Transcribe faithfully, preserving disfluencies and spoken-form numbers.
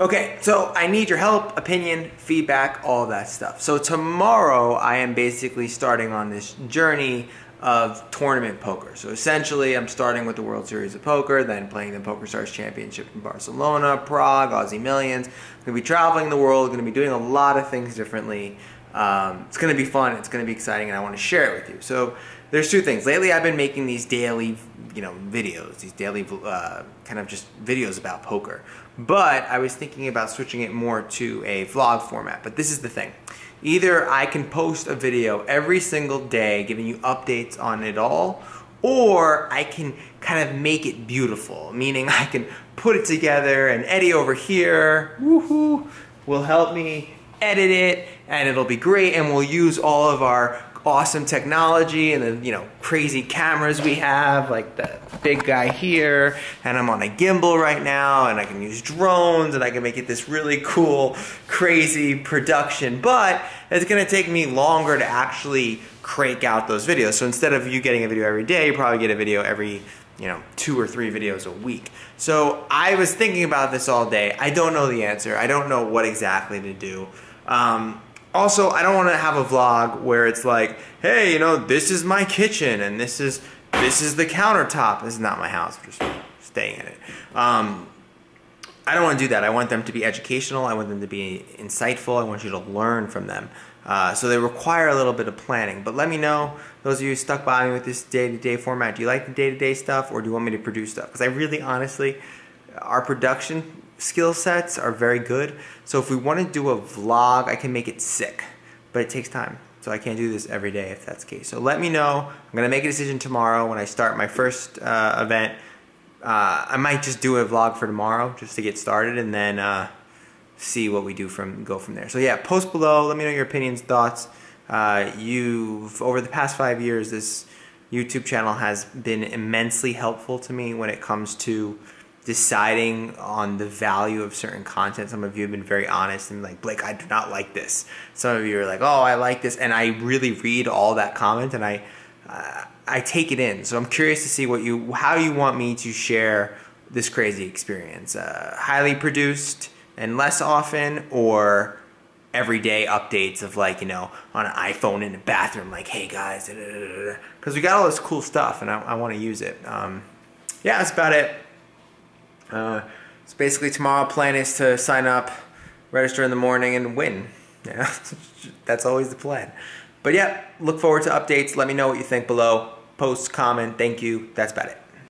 Okay, so I need your help, opinion, feedback, all that stuff. So tomorrow I am basically starting on this journey of tournament poker. So essentially I'm starting with the World Series of Poker, then playing the PokerStars Championship in Barcelona, Prague, Aussie Millions. I'm gonna be traveling the world, gonna be doing a lot of things differently. Um, it's gonna be fun, it's gonna be exciting, and I wanna share it with you. So there's two things. Lately I've been making these daily, you know, videos, these daily uh, kind of just videos about poker. But I was thinking about switching it more to a vlog format, but this is the thing. Either I can post a video every single day giving you updates on it all, or I can kind of make it beautiful, meaning I can put it together and Eddie over here, woohoo, will help me edit it and it'll be great, and we'll use all of our awesome technology and the, you know, crazy cameras we have, like the big guy here, and I'm on a gimbal right now, and I can use drones, and I can make it this really cool, crazy production, but it's gonna take me longer to actually crank out those videos. So instead of you getting a video every day, you probably get a video every, you know, two or three videos a week. So I was thinking about this all day. I don't know the answer. I don't know what exactly to do. Um, Also, I don't want to have a vlog where it's like, hey, you know, this is my kitchen and this is this is the countertop. This is not my house. I'm just staying in it. Um, I don't want to do that. I want them to be educational. I want them to be insightful. I want you to learn from them. Uh, so they require a little bit of planning. But let me know, those of you stuck by me with this day-to-day format, do you like the day-to-day stuff or do you want me to produce stuff? Because I really honestly, our production skill sets are very good. So if we want to do a vlog, I can make it sick, but it takes time. So I can't do this every day if that's the case. So let me know. I'm going to make a decision tomorrow when I start my first uh, event. Uh, I might just do a vlog for tomorrow just to get started, and then uh, see what we do from go from there. So yeah, post below. Let me know your opinions, thoughts. Uh, you've, over the past five years, this YouTube channel has been immensely helpful to me when it comes to deciding on the value of certain content. Some of you have been very honest and like, Blake, I do not like this. Some of you are like, oh, I like this. And I really read all that comment and I uh, I take it in. So I'm curious to see what you, how you want me to share this crazy experience. Uh, highly produced and less often, or everyday updates of like, you know, on an iPhone in the bathroom, like, hey guys, because we got all this cool stuff and I, I want to use it. Um, yeah, that's about it. Uh, so basically tomorrow plan is to sign up, register in the morning, and win. Yeah, that's always the plan. But yeah, look forward to updates. Let me know what you think below. Post, comment, thank you. That's about it.